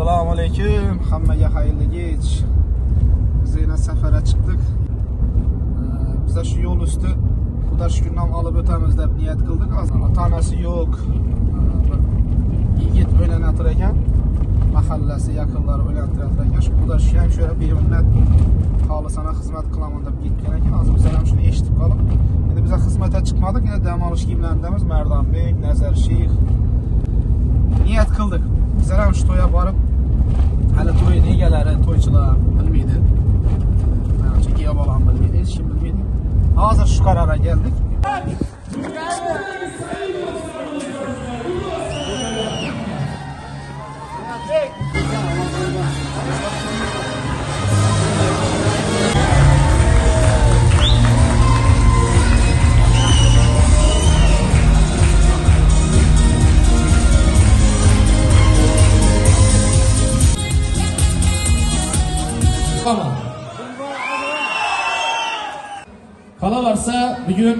Assalomu alaykum, hammaga xayrli kech. Biz yana safara chiqdik. Biz shu yo'l usti Xudo shukr nom olib o'tamiz deb niyat qildik. Ota-onasi yo'q. Yigit o'ylantir ekan. Mahallasi yaqinlari o'ylantirar ekan. Shu Xudo shukr ham shura beminnat xolisona xizmat qilaman deb ketgan ekan. Hozir biz ham shuni eshitib qolib, endi biz xizmatga chiqmadik, endi dam olish kiyimlarimiz Mardonbek, Nazarsheyx niyat qildik. Bizlar ham shu to'yga borib, hali to'y egalari, to'ychilar bilmaydi. Menimcha keya bolam bilmaydi, hech kim bilmaydi. Hozir shu qarorga keldik. Qolaversa bugün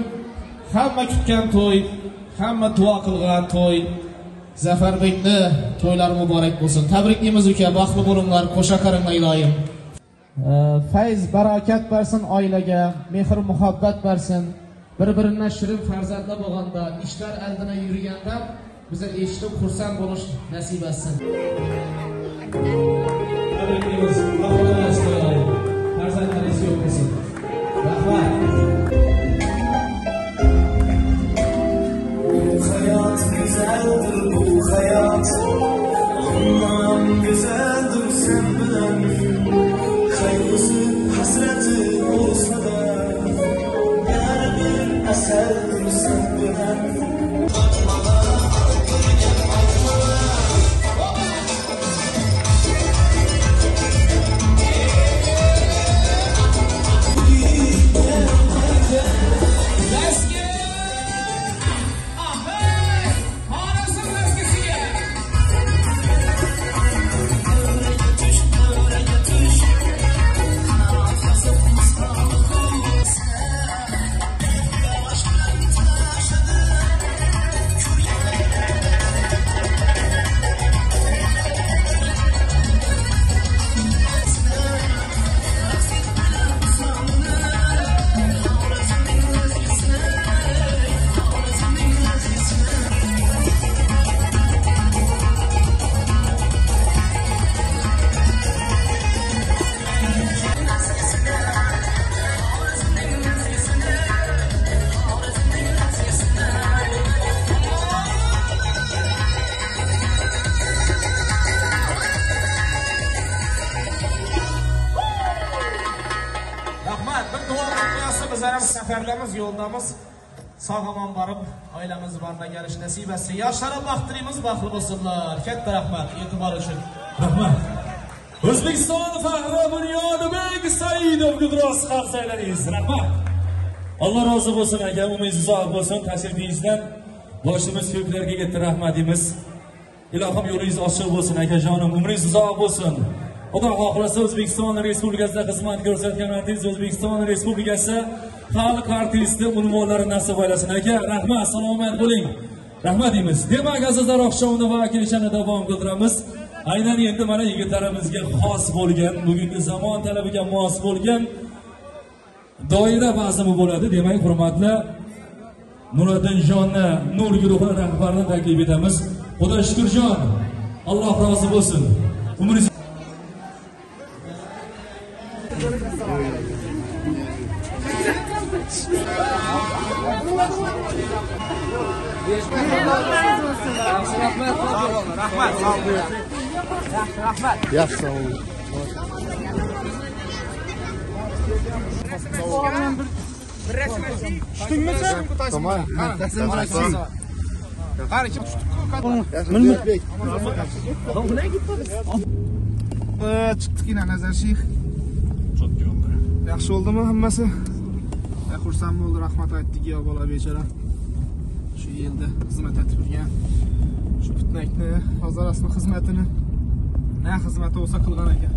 hamma kutgan to'y, hamma duo qilgan to'y. Zafarbekni to'ylari muborak bo'lsin. Tabriklaymiz uka, baxtli bo'linglar, qo'sha qaringlar iloyim. Fayz, barokat bersin oilaga, mehr, muhabbat bersin. Bir-biridan shirin farzandlar bo'lganda, ishlar aldina yurganda bizni eshitib xursand bo'lish nasib etsin. Tabriklaymiz, farzandlaringiz ko'p bo'lsin. Rahmat. Güzeldir bu hayat, ondan güzeldir sen bilen. Kaygısı, hasreti olsa da, her bir eserdir sen bilen. Səfərlərimiz, yoldamız, sağ-aman barıb, ailemiz barına gəliş nəsib etsin. Yaşlara baxdırımız baxlı olsunlar. Katta rahmat, etibar üçün. Rahmat. Özbekistan'ın fəxri Bunyani Bey Saidov Gudros xarcaylarıyız. Rahmat. Allah razı olsun, əgər umuz uzaq olsun. Təşrifiyizdən başımız köklərə getdi rahmatimiz. İlahım yolunuz açıq olsun, əgər canım umrunuz uzaq olsun. O da xohlasa O'zbekiston Respublikasida xizmat ko'rsatgan artist, O'zbekiston Respublikasi xalq artisti unvonlari nasib etsin aka. Rahmat, salomat bo'ling. Rahmat deymiz. Demak, azizlar, oqshomni va kelishini davom ettiramiz. Aynan endi mana yigitlarimizga xos bo'lgan, bugungi zamon talabiga mos bo'lgan doira bazimi bo'ladi. Demak, hurmatli Murodinjonni Nur guruhi rahbarini taklif etamiz. Xudo shukrjon. Alloh rozi bo'lsin. Umringiz Rahmat. Yaxshi sağ olun. Tamam. Çıktık yine Nazarsheyx. Yaxshi oldimi hammasi? Xursand bo'ldi, rahmat aytdiki yo bola bechara. Shu yilda xizmat etib turgan. Shu fitnakni, hozir asli xizmatini na xizmati bo'lsa qilgan ekan.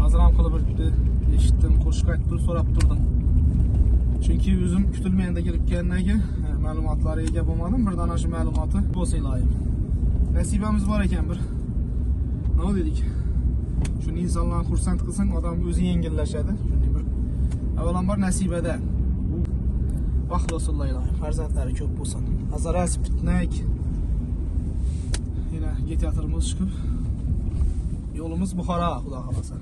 Hozir ham qilib bir eshitdim, qo'shiq aytib so'rab turdim. Chunki o'zim kutilmaganda kelgandan ma'lumotlarga ega bo'lmadim. Birdan o'sha ma'lumoti bo'lsa iloyim. Nasibamiz bor ekan bir Ne dedik? Şunu insanlarını xursand qılsan, adam özü yengilləşədi. Əvvəlan var nəsibədə. Bax dostlar, farzəndləri çox olsun. Azərbaycan bitmək. Yenə get yatırımız çıxıb. Yolumuz Buxara, Xuda xalasa.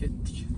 Getdik.